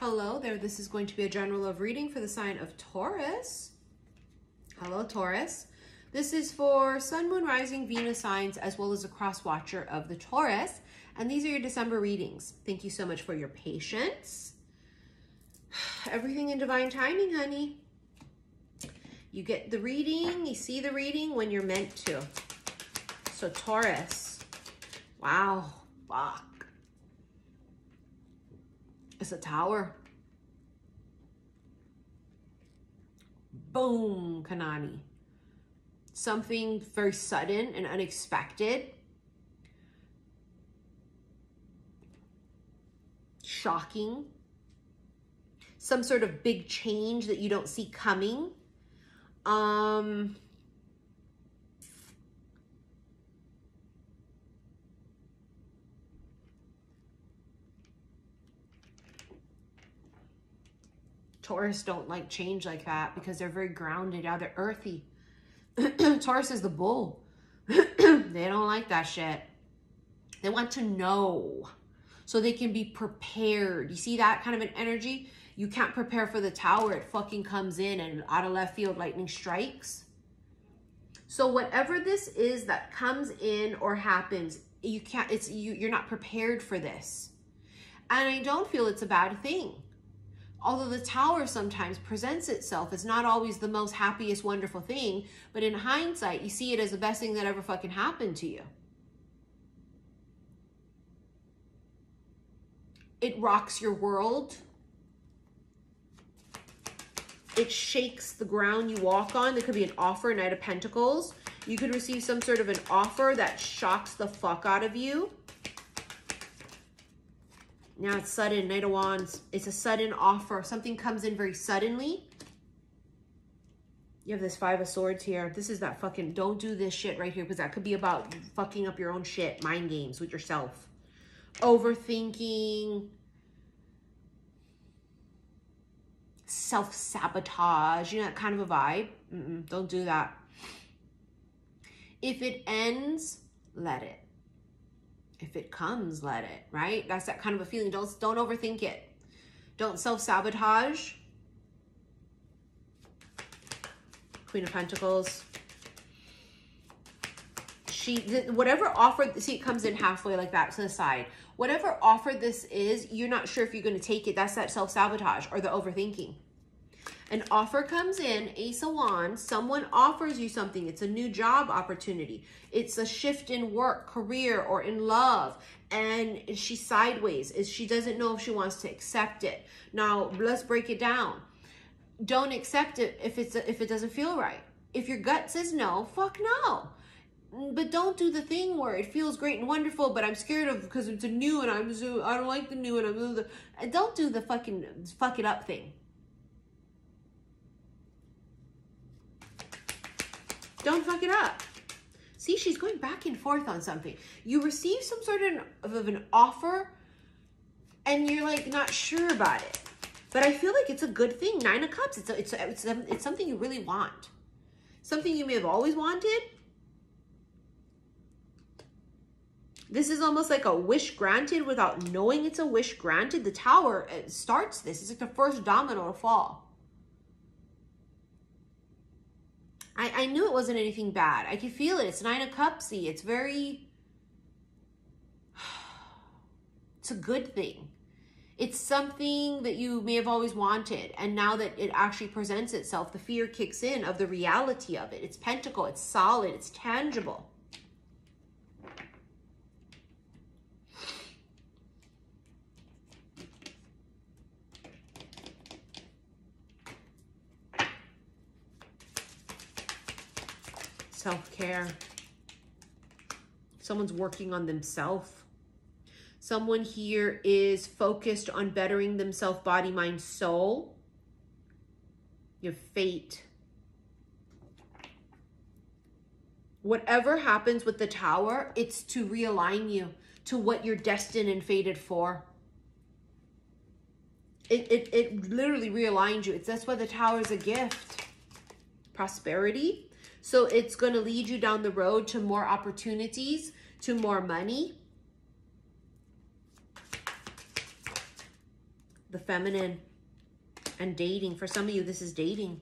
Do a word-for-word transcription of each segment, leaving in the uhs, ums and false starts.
Hello there, this is going to be a general love reading for the sign of Taurus. Hello, Taurus. This is for Sun, Moon, Rising, Venus signs, as well as a cross-watcher of the Taurus. And these are your December readings. Thank you so much for your patience. Everything in divine timing, honey. You get the reading, you see the reading when you're meant to. So Taurus, wow, fuck. It's a tower. Boom, Kanani. Something very sudden and unexpected. Shocking. Some sort of big change that you don't see coming. Um, Taurus don't like change like that because they're very grounded. Yeah, they're earthy. Taurus is the bull. They don't like that shit. They want to know so they can be prepared. You see that kind of an energy? You can't prepare for the tower. It fucking comes in and out of left field lightning strikes. So whatever this is that comes in or happens, you can't, it's, you, you're not prepared for this. And I don't feel it's a bad thing. Although the tower sometimes presents itself, it's not always the most happiest, wonderful thing. But in hindsight, you see it as the best thing that ever fucking happened to you. It rocks your world. It shakes the ground you walk on. There could be an offer, Knight of Pentacles. You could receive some sort of an offer that shocks the fuck out of you. Now it's sudden, Knight of Wands. It's a sudden offer. Something comes in very suddenly. You have this Five of Swords here. This is that fucking, don't do this shit right here because that could be about fucking up your own shit, mind games with yourself. Overthinking. Self-sabotage, you know, that kind of a vibe. Mm-mm, don't do that. If it ends, let it. If it comes, let it, right? That's that kind of a feeling. Don't, don't overthink it. Don't self-sabotage. Queen of Pentacles. She, whatever offer, see, it comes in halfway like that to the side. Whatever offer this is, you're not sure if you're going to take it. That's that self-sabotage or the overthinking. An offer comes in, Ace of Wands, someone offers you something. It's a new job opportunity. It's a shift in work, career, or in love. And she's sideways. She doesn't know if she wants to accept it. Now, let's break it down. Don't accept it if, it's a, if it doesn't feel right. If your gut says no, fuck no. But don't do the thing where it feels great and wonderful, but I'm scared of because it's a new and I'm so, I don't like the new and I'm the, don't do the fucking fuck it up thing. Don't fuck it up. See, she's going back and forth on something. You receive some sort of, of an offer and you're like not sure about it. But I feel like it's a good thing. Nine of Cups, it's, a, it's, a, it's, a, it's something you really want. Something you may have always wanted. This is almost like a wish granted without knowing it's a wish granted. The tower it starts this. It's like the first domino to fall. I, I knew it wasn't anything bad. I could feel it. It's Nine of Cups-y. It's very... It's a good thing. It's something that you may have always wanted. And now that it actually presents itself, the fear kicks in of the reality of it. It's pentacle. It's solid. It's tangible. Self-care. Someone's working on themselves. Someone here is focused on bettering themselves, body, mind, soul. Your fate. Whatever happens with the tower, it's to realign you to what you're destined and fated for. It, it, it literally realigns you. It's, that's why the tower is a gift. Prosperity. So it's going to lead you down the road to more opportunities, to more money. the feminine and dating. For some of you, this is dating.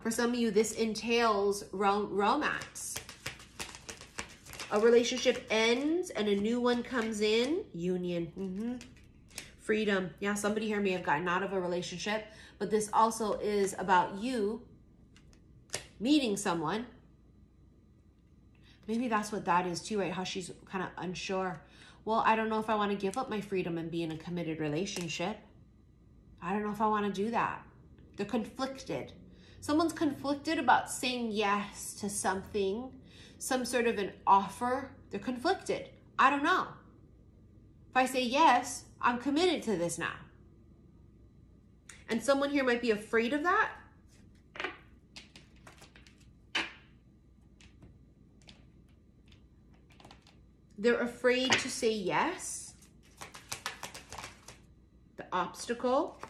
For some of you, this entails rom romance. A relationship ends and a new one comes in. Union. Mm-hmm. Freedom. Yeah, somebody here may have gotten out of a relationship, but this also is about you meeting someone. Maybe that's what that is too, right? How she's kind of unsure. Well, I don't know if I want to give up my freedom and be in a committed relationship. I don't know if I want to do that. They're conflicted. Someone's conflicted about saying yes to something, some sort of an offer. They're conflicted. I don't know. If I say yes, I'm committed to this now. And someone here might be afraid of that. They're afraid to say yes. The obstacle.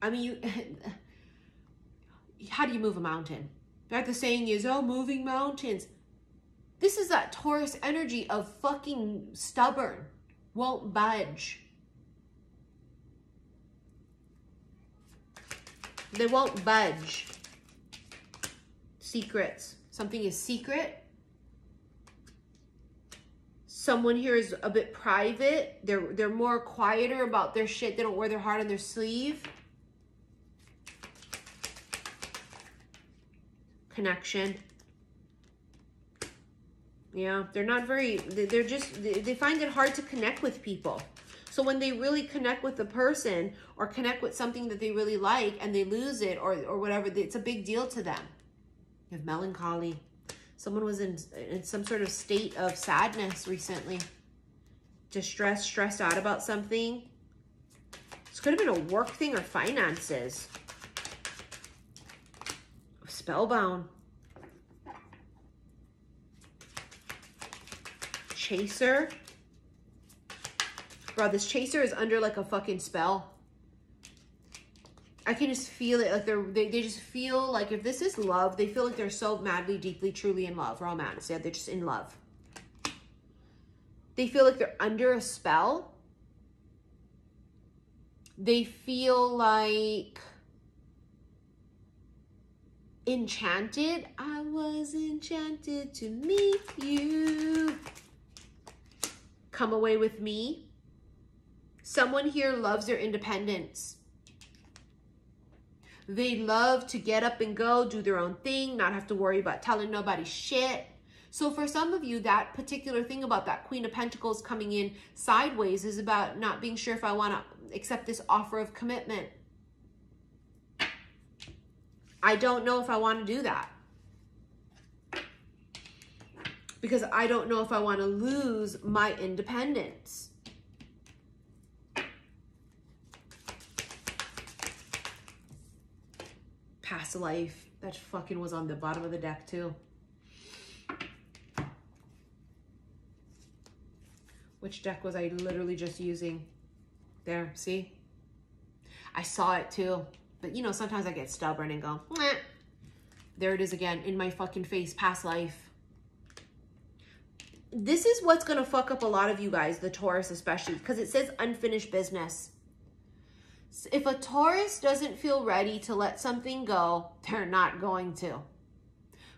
I mean, you, how do you move a mountain? Like the saying is, oh, moving mountains. This is that Taurus energy of fucking stubborn, won't budge. They won't budge. Secrets. Something is secret. Someone here is a bit private. They're, they're more quieter about their shit. They don't wear their heart on their sleeve. Connection. Yeah, they're not very, they're just, they find it hard to connect with people. So when they really connect with a person or connect with something that they really like and they lose it or, or whatever, it's a big deal to them. You have melancholy. Someone was in, in some sort of state of sadness recently. Distressed, stressed out about something. This could have been a work thing or finances. Spellbound. Chaser. Bro, this chaser is under like a fucking spell. I can just feel it. Like they're, they, they just feel like if this is love, they feel like they're so madly, deeply, truly in love. Romance. Yeah, they're just in love. They feel like they're under a spell. They feel like enchanted. I was enchanted to meet you. Come away with me. Someone here loves their independence. They love to get up and go, do their own thing, not have to worry about telling nobody shit. So for some of you, that particular thing about that Queen of Pentacles coming in sideways is about not being sure if I want to accept this offer of commitment. I don't know if I want to do that. Because I don't know if I want to lose my independence. Past life. That fucking was on the bottom of the deck too. Which deck was I literally just using? There, see? I saw it too. But you know, sometimes I get stubborn and go, meh. There it is again, in my fucking face, past life. This is what's gonna fuck up a lot of you guys, the Taurus especially, because it says unfinished business. If a Taurus doesn't feel ready to let something go, they're not going to.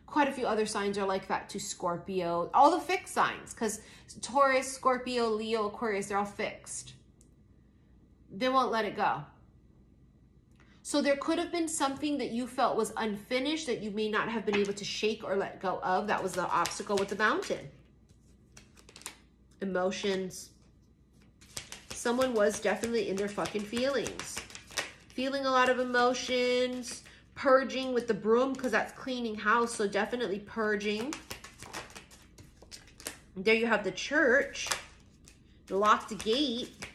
Quite a few other signs are like that too. Scorpio, all the fixed signs, because Taurus, Scorpio, Leo, Aquarius, they're all fixed. They won't let it go. So there could have been something that you felt was unfinished that you may not have been able to shake or let go of. That was the obstacle with the mountain. Emotions. Someone was definitely in their fucking feelings. Feeling a lot of emotions. Purging with the broom because that's cleaning house. So definitely purging. There you have the church. The locked gate.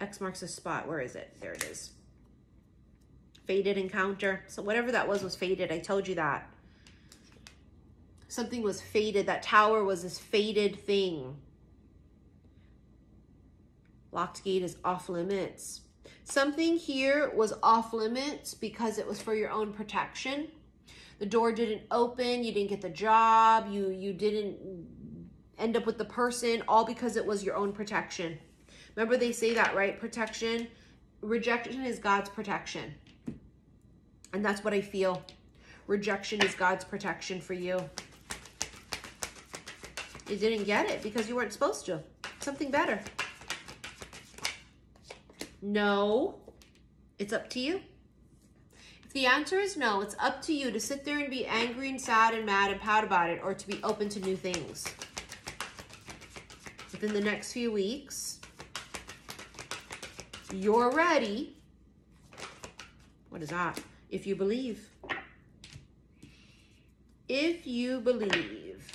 X marks the spot. Where is it? There it is. Fated encounter. So whatever that was was fated. I told you that. Something was fated. That tower was this fated thing. Locked gate is off limits. Something here was off limits because it was for your own protection. The door didn't open. You didn't get the job. You, you didn't end up with the person, all because it was your own protection. Remember they say that, right? Protection. Rejection is God's protection. And that's what I feel. Rejection is God's protection for you. You didn't get it because you weren't supposed to. Something better. No. It's up to you. If the answer is no, it's up to you to sit there and be angry and sad and mad and pout about it, or to be open to new things. Within the next few weeks, you're ready. What is that? If you believe. If you believe.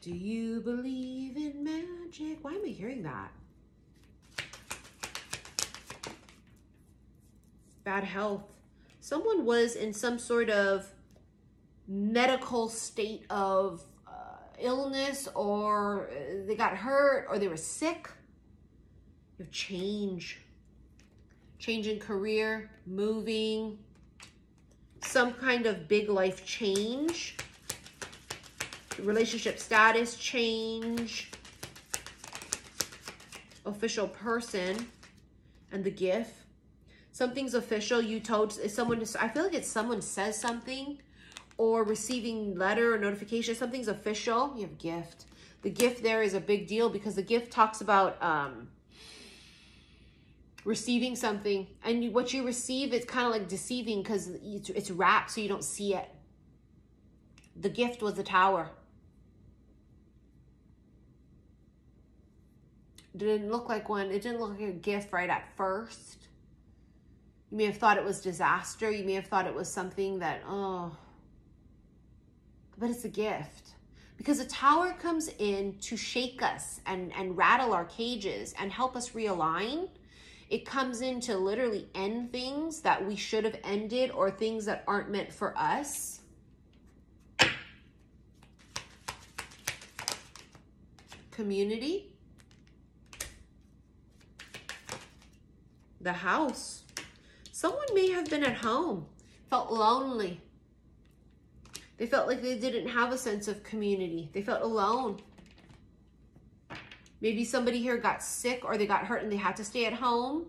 Do you believe in magic? Why am I hearing that? Bad health. Someone was in some sort of medical state of uh, illness, or they got hurt, or they were sick. You change. Change in career, moving, some kind of big life change. Relationship status change. Official person and the gift. Something's official. You told someone, I feel like it's someone says something or receiving letter or notification. Something's official. You have gift. The gift there is a big deal because the gift talks about um, receiving something. And you, what you receive is kind of like deceiving because it's, it's wrapped so you don't see it. The gift was the tower. Didn't look like one. It didn't look like a gift right at first. You may have thought it was disaster. You may have thought it was something that, oh, but it's a gift. Because the tower comes in to shake us and, and rattle our cages and help us realign. It comes in to literally end things that we should have ended or things that aren't meant for us. Community. The house. Someone may have been at home, felt lonely. They felt like they didn't have a sense of community. They felt alone. Maybe somebody here got sick or they got hurt and they had to stay at home.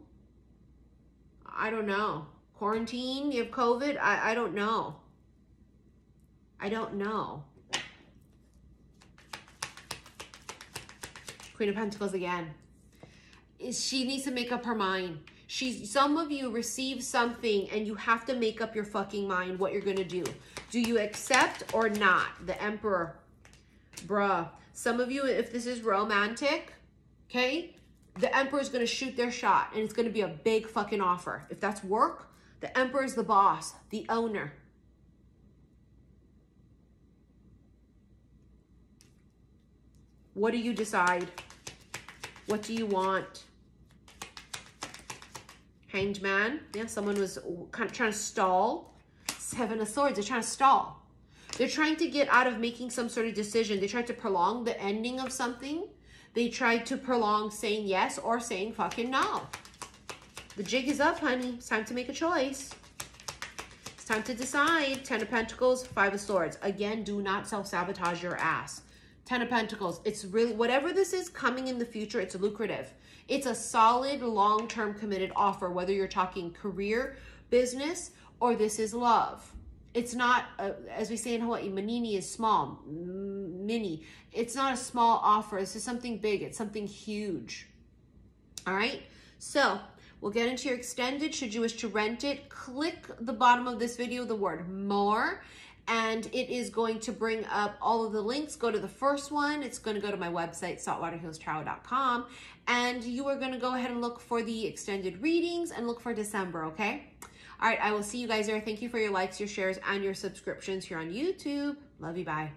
I don't know. Quarantine, you have COVID? I, I don't know. I don't know. Queen of Pentacles again. She needs to make up her mind. She's, some of you receive something and you have to make up your fucking mind what you're going to do. Do you accept or not? The Emperor. Bruh. Some of you, if this is romantic, okay, the Emperor is going to shoot their shot and it's going to be a big fucking offer. If that's work, the Emperor is the boss, the owner. What do you decide? What do you want? Hanged man. Yeah, someone was kind of trying to stall. Seven of Swords. They're trying to stall. They're trying to get out of making some sort of decision. They tried to prolong the ending of something. They tried to prolong saying yes or saying fucking no. The jig is up, honey. It's time to make a choice. It's time to decide. Ten of Pentacles, Five of Swords. Again, do not self-sabotage your ass. Ten of Pentacles. It's really, whatever this is coming in the future, it's lucrative. It's a solid, long-term committed offer, whether you're talking career, business, or this is love. It's not, a, as we say in Hawaii, manini is small, mini. It's not a small offer. This is something big. It's something huge. All right? So we'll get into your extended. Should you wish to rent it, click the bottom of this video, the word more. And it is going to bring up all of the links. Go to the first one. It's going to go to my website, saltwater heals tarot dot com. And you are going to go ahead and look for the extended readings and look for December, okay? All right, I will see you guys there. Thank you for your likes, your shares, and your subscriptions here on YouTube. Love you, bye.